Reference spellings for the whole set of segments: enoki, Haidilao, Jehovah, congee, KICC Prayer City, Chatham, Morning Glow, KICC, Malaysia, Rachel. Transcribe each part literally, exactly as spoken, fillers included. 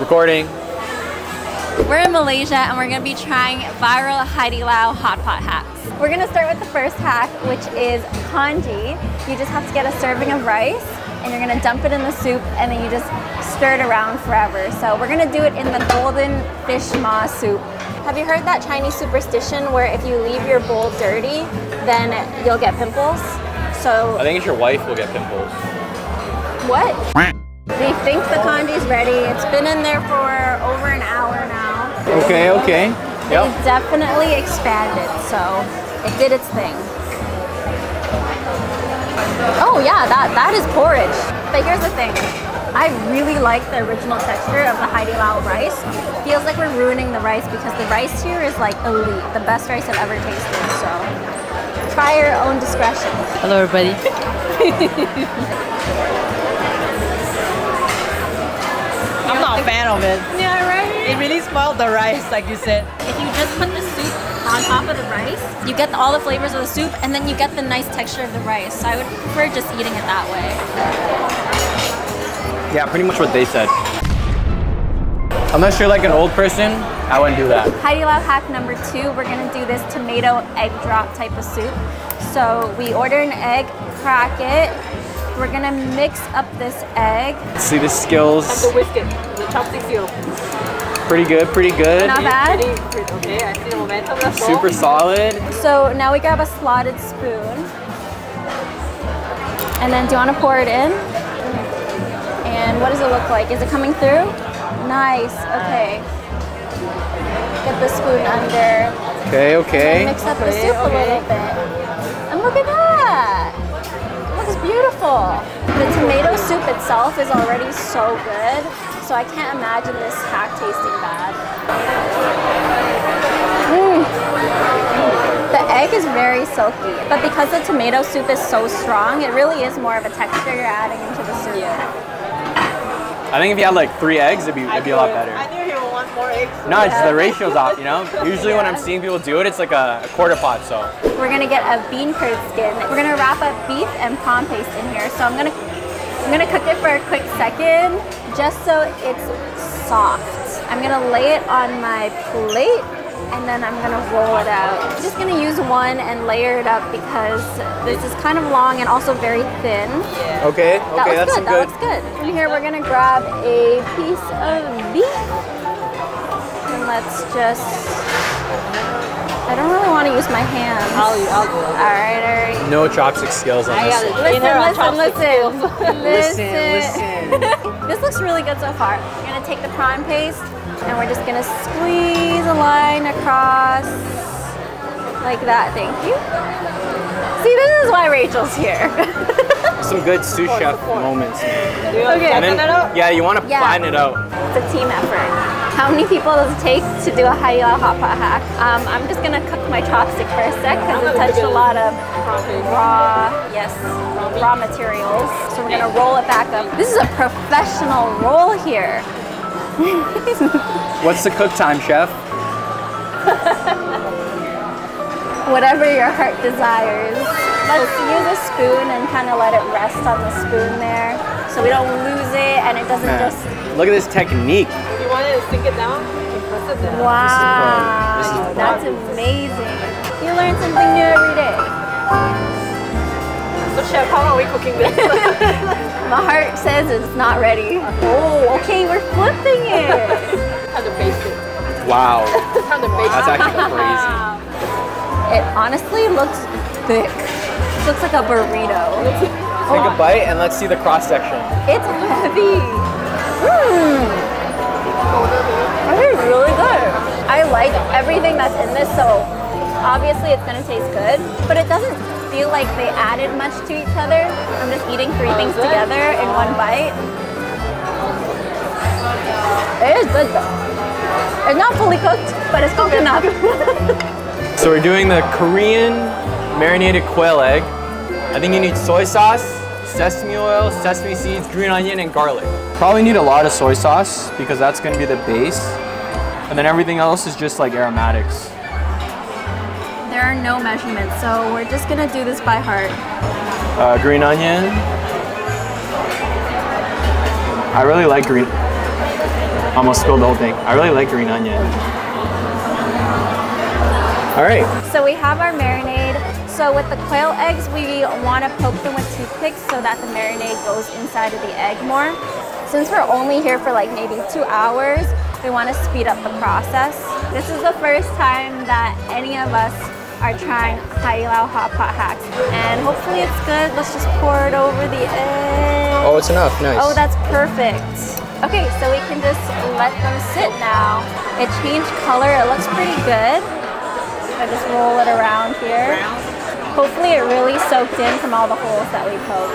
Recording. We're in Malaysia and we're going to be trying viral Haidilao hot pot hacks. We're going to start with the first hack, which is congee. You just have to get a serving of rice and you're going to dump it in the soup and then you just stir it around forever. So we're going to do it in the golden fish maw soup. Have you heard that Chinese superstition where if you leave your bowl dirty, then you'll get pimples? So I think it's your wife will get pimples. What? They think the congee's ready. It's been in there for over an hour now. Okay, okay. Yep. It's definitely expanded, so it did its thing. Oh yeah, that, that is porridge. But here's the thing. I really like the original texture of the Haidilao rice. It feels like we're ruining the rice because the rice here is like elite. The best rice I've ever tasted, so try your own discretion. Hello, everybody. Fan of it. Yeah, right? It really spoiled the rice, like you said. If you just put the soup on top of the rice, you get all the flavors of the soup and then you get the nice texture of the rice. So I would prefer just eating it that way. Yeah, pretty much what they said. Unless you're like an old person, I wouldn't do that. Haidilao hack number two, we're gonna do this tomato egg drop type of soup. So we order an egg, crack it, we're gonna mix up this egg. See the skills. And the whisk it, the chopstick seal. Pretty good, pretty good. Not bad. Pretty, pretty, okay, I see the momentum. That's super solid. So now we grab a slotted spoon. And then do you wanna pour it in? And what does it look like? Is it coming through? Nice, okay. Get the spoon under. Okay, okay. Mix up the soup okay, okay. a little bit. And look at that. It's beautiful. The tomato soup itself is already so good, so I can't imagine this hack tasting bad. Mm. The egg is very silky, but because the tomato soup is so strong, it really is more of a texture you're adding into the soup. I think if you had like three eggs, it'd be, it'd be a lot better. I knew he would want more eggs. No, it's the ratio's off, you know? Usually yeah. when I'm seeing people do it, it's like a, a quarter pot, so. We're gonna get a bean curd skin. We're gonna wrap up beef and palm paste in here. So I'm gonna, I'm gonna cook it for a quick second, just so it's soft. I'm gonna lay it on my plate, and then I'm gonna roll it out. I'm just gonna use one and layer it up because this is kind of long and also very thin. Yeah. Okay, that okay, that's good. That looks good. From here, we're gonna grab a piece of beef, and let's just. I don't really want to use my hands. I'll, I'll do it. All right, all right. No chopstick skills on I this. Listen, listen, listen. listen, listen. This looks really good so far. We're going to take the prawn paste and we're just going to squeeze a line across like that. Thank you. See, this is why Rachel's here. Some good sous chef moments. Okay. And then, yeah, you want to yeah. plan it out. It's a team effort. How many people does it take to do a Haidilao hot pot hack? Um, I'm just gonna cook my chopstick for a sec because it touched a lot of raw, yes, raw materials. So we're gonna roll it back up. This is a professional roll here. What's the cook time, chef? Whatever your heart desires. Let's use a spoon and kind of let it rest on the spoon there, so we don't lose it and it doesn't Man. just. Look at this technique. Sink it down and press it down. Wow, this is this is that's amazing. You learn something new every day. So chef, how are we cooking this? My heart says it's not ready. Oh, okay, we're flipping it. Time to baste it. Wow. Time to baste it. That's actually crazy. It honestly looks thick. It looks like a burrito. Take oh. a bite and let's see the cross section. It's heavy. Mm. This is really good. I like everything that's in this, so obviously it's gonna taste good, but it doesn't feel like they added much to each other. I'm just eating three things together in one bite. It is good though. It's not fully cooked, but it's cooked enough. So we're doing the Korean marinated quail egg. I think you need soy sauce, sesame oil, sesame seeds, green onion, and garlic. Probably need a lot of soy sauce because that's gonna be the base. And then everything else is just like aromatics. There are no measurements, so we're just gonna do this by heart. Uh, green onion. I really like green. almost spilled the whole thing. I really like green onion. All right. So we have our marinade. So with the quail eggs, we want to poke them with toothpicks so that the marinade goes inside of the egg more. Since we're only here for like maybe two hours, we want to speed up the process. This is the first time that any of us are trying Haidilao hot pot hacks. And hopefully it's good. Let's just pour it over the egg. Oh, it's enough. Nice. Oh, that's perfect. Okay, so we can just let them sit now. It changed color. It looks pretty good. I just roll it around here. Hopefully it really soaked in from all the holes that we poked.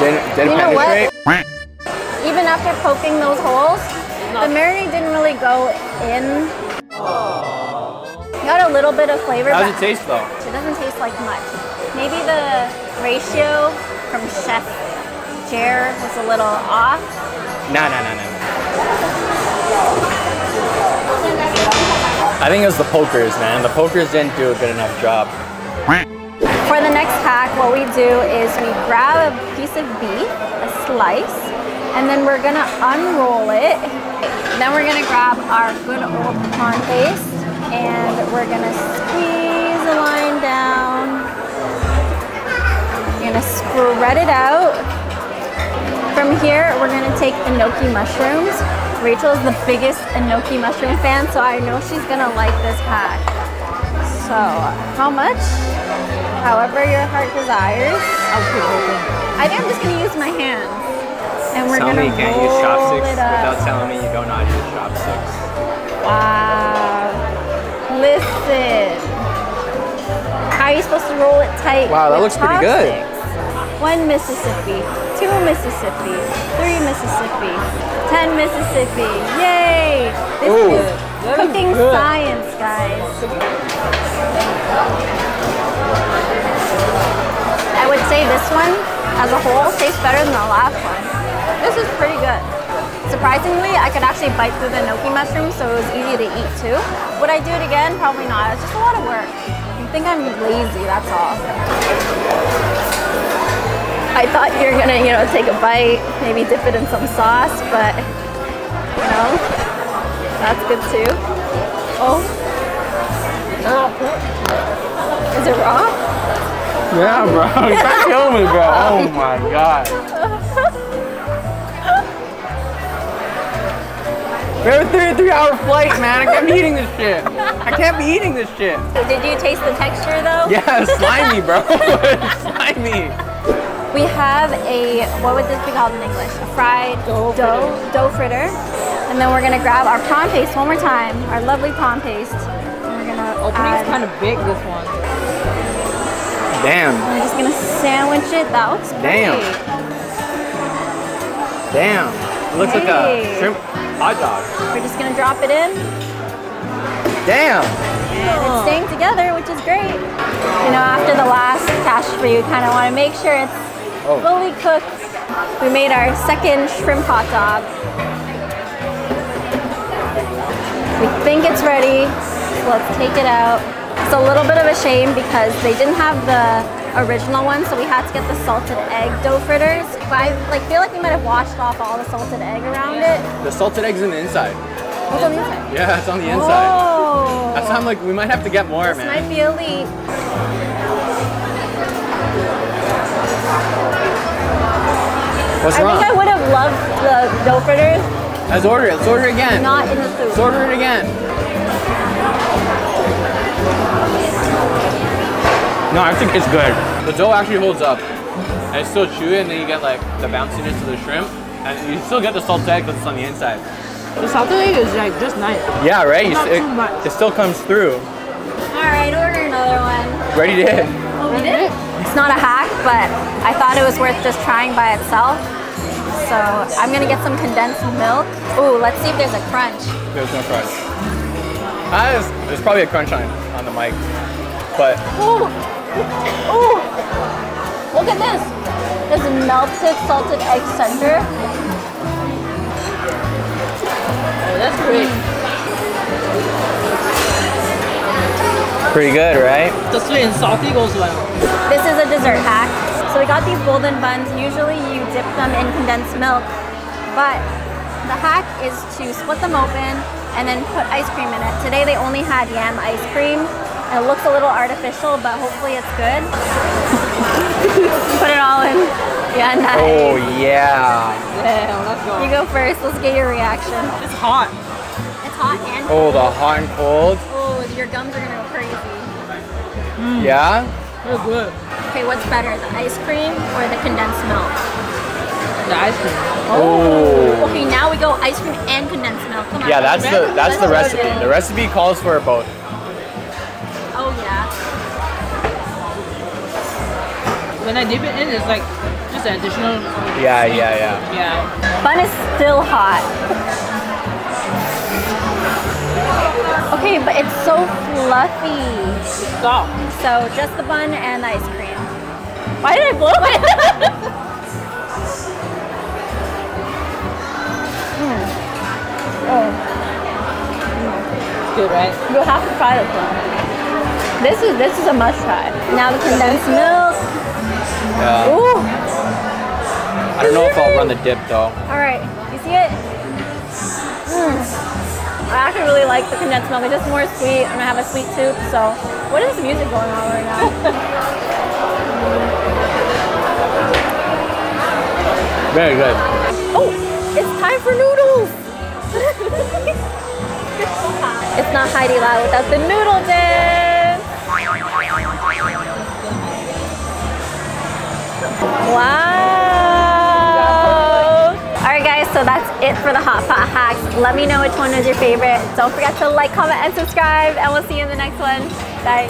Didn't, didn't you know penetrate? What? Even after poking those holes, the marinade didn't really go in. Got a little bit of flavor. How does it taste though? It doesn't taste like much. Maybe the ratio from Chef Jer was a little off. No, no, no, no. I think it was the pokers, man. The pokers didn't do a good enough job. For the next hack, what we do is we grab a piece of beef, a slice, and then we're gonna unroll it. Then we're gonna grab our good old corn paste, and we're gonna squeeze the line down. We're gonna spread it out. From here, we're gonna take enoki mushrooms. Rachel is the biggest enoki mushroom fan, so I know she's gonna like this hack. So, how much? However your heart desires. I think I'm just gonna use my hands. And we're gonna roll it up. Tell me you can't use chopsticks without telling me you don't know how to use chopsticks. Wow. Listen. How are you supposed to roll it tight? Wow, that looks pretty good. One Mississippi, two Mississippi, three Mississippi, ten Mississippi. Yay! This Ooh, is cooking good. Science, guys. I would say this one, as a whole, tastes better than the last one. This is pretty good. Surprisingly, I could actually bite through the enoki mushrooms, so it was easy to eat too. Would I do it again? Probably not. It's just a lot of work. I think I'm lazy, that's all. I thought you were gonna, you know, take a bite, maybe dip it in some sauce, but you know, that's good too. Oh, is it raw? Yeah, bro. You can't kill me, bro. Oh my god. We have a three, three hour flight, man. I can't be eating this shit. I can't be eating this shit. Did you taste the texture though? Yeah, it's slimy, bro. It's slimy. We have a, what would this be called in English? A fried dough, dough, dough fritter. And then we're gonna grab our prawn paste one more time, our lovely prawn paste. And we're gonna Opening's add, kind of big, this one. Damn. I'm just gonna sandwich it, that looks Damn. great. Damn. It looks hey. like a shrimp hot dog. We're just gonna drop it in. Damn. And it's staying together, which is great. You know, after the last cash for you, kind of want to make sure it's Oh. fully cooked. We made our second shrimp hot dog. We think it's ready. Let's take it out. It's a little bit of a shame because they didn't have the original one, so we had to get the salted egg dough fritters. But I like, feel like we might have washed off all the salted egg around it. The salted egg's on the inside. It's on the inside? Yeah, it's on the inside. Oh. That's why I'm like, we might have to get more, this man. This might be elite. What's I wrong? think I would have loved the dough fritters. Let's order it. Let's order it again. Not in the soup. Let's order it again. No, I think it's good. The dough actually holds up. And it's still chewy, and then you get like the bounciness of the shrimp. And you still get the salted egg, but it's on the inside. The salted egg is like just nice. Yeah, right? Not it, too much. It still comes through. Alright, order another one. Ready to hit. Oh, we did? It's not a hack, but I thought it was worth just trying by itself. So I'm gonna get some condensed milk. Ooh, let's see if there's a crunch. There's no crunch. Ah, there's, there's probably a crunch on, on the mic, but. Ooh, ooh, look at this. This melted salted egg center. Oh, that's great. Pretty good, right? The sweet and salty goes well. This is a dessert hack. So we got these golden buns. Usually you dip them in condensed milk, but the hack is to split them open and then put ice cream in it. Today they only had yam ice cream. It looks a little artificial, but hopefully it's good. Put it all in. Yeah, nice. Oh yeah. Damn, let's go. You go first. Let's get your reaction. It's hot. It's hot and cold. Oh, the hot and cold. Oh, your gums are gonna go crazy. Mm. Yeah. They're good. Okay, what's better, the ice cream or the condensed milk? The ice cream. Oh. Okay, now we go ice cream and condensed milk. Come on. Yeah, that's the that's the recipe. The recipe calls for both. Oh yeah. When I dip it in, it's like just an additional. Yeah, yeah, yeah. Yeah. Bun is still hot. Okay, but it's so fluffy. Stop. So just the bun and the ice cream. Why did I blow my mm. Oh. Mm. Good, right? You'll have to try this one. This is this is a must try. Now the condensed milk. Yeah. Ooh. I don't know if I'll run the dip though. All right, you see it? Mm. I actually really like the condensed milk. It's just more sweet. I'm gonna have a sweet tooth. So, what is the music going on right now? Very good. Oh, it's time for noodles. It's not Haidilao without the noodle dip. Wow. All right, guys. So that's it for the hot pot hacks. Let me know which one is your favorite. Don't forget to like, comment, and subscribe, and we'll see you in the next one. Bye.